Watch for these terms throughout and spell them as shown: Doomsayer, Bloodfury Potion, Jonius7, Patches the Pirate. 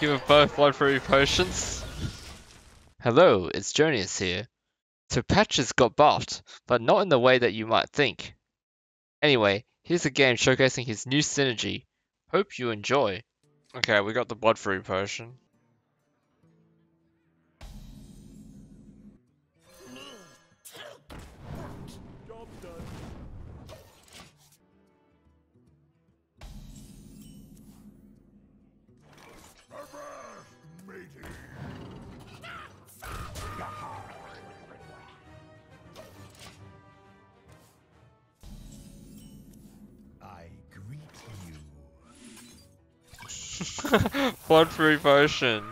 You have both Bloodfury Potions? Hello, it's Jonius here. So Patches got buffed, but not in the way that you might think. Anyway, here's a game showcasing his new synergy. Hope you enjoy. Okay, we got the Bloodfury Potion. Bloodfury Potion.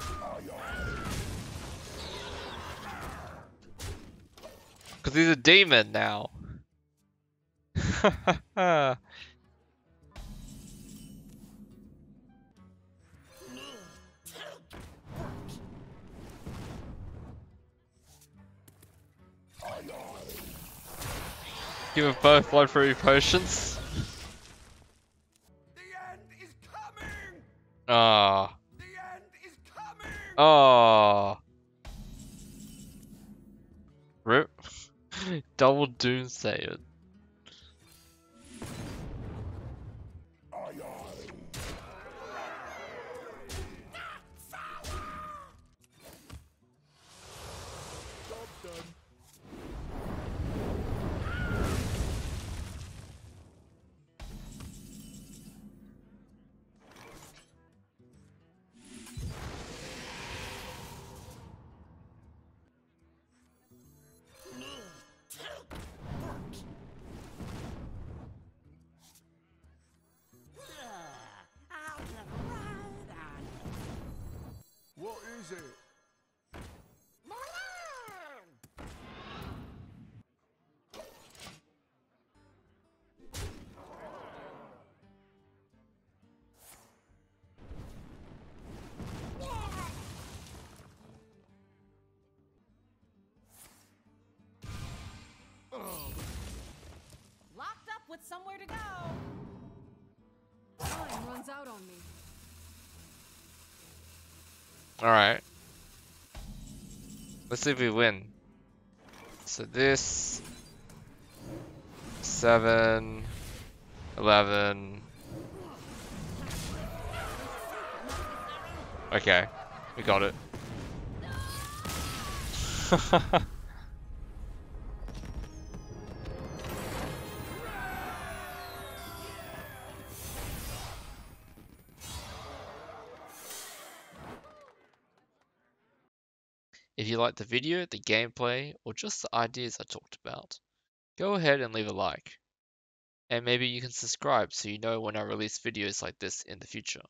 Because he's a demon now. Give him both Bloodfury Potions. Ah. The end is coming. Oh. Rip. Double Doomsayer. With somewhere to go. Time runs out on me. Alright. Let's see if we win. So this 7 11. Okay. We got it. If you liked the video, the gameplay, or just the ideas I talked about, go ahead and leave a like. And maybe you can subscribe so you know when I release videos like this in the future.